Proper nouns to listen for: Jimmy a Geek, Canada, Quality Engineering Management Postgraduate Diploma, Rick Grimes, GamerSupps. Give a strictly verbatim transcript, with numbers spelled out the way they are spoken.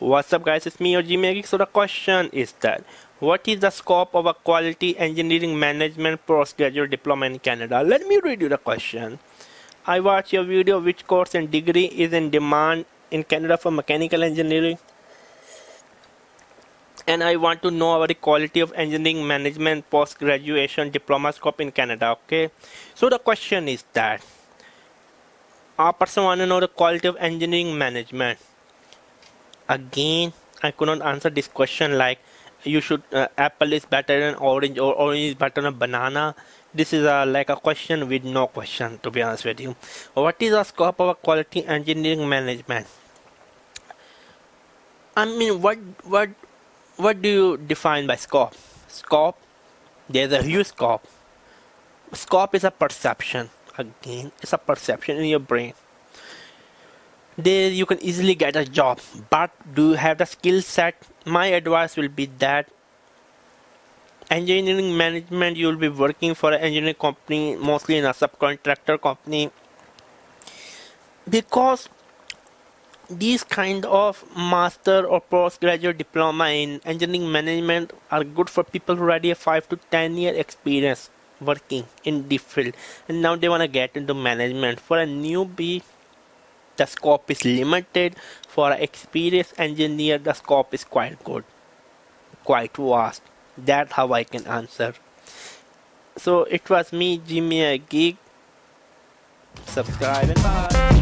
What's up guys, it's me your Jimmy a Geek. So the question is that what is the scope of a quality engineering management postgraduate diploma in Canada? Let me read you the question. I watched your video. Which course and degree is in demand in Canada for mechanical engineering? And I want to know about the quality of engineering management post-graduation diploma scope in Canada. Okay, so the question is that a person want to know the quality of engineering management. Again, I could not answer this question like you should uh, apple is better than orange or orange is better than banana. This is a, like a question with no question, to be honest with you. What is the scope of quality engineering management? I mean, what what What do you define by scope? Scope, there's a huge scope. Scope is a perception. Again, it's a perception in your brain. There you can easily get a job, but do you have the skill set? My advice will be that engineering management, you will be working for an engineering company, mostly in a subcontractor company, because these kind of master or postgraduate diploma in engineering management are good for people who already have five to ten year experience working in the field, and now they want to get into management. For a newbie, the scope is limited. For an experienced engineer, the scope is quite good, quite vast. That's how I can answer. So it was me, Jimmy a Geek. Subscribe and bye.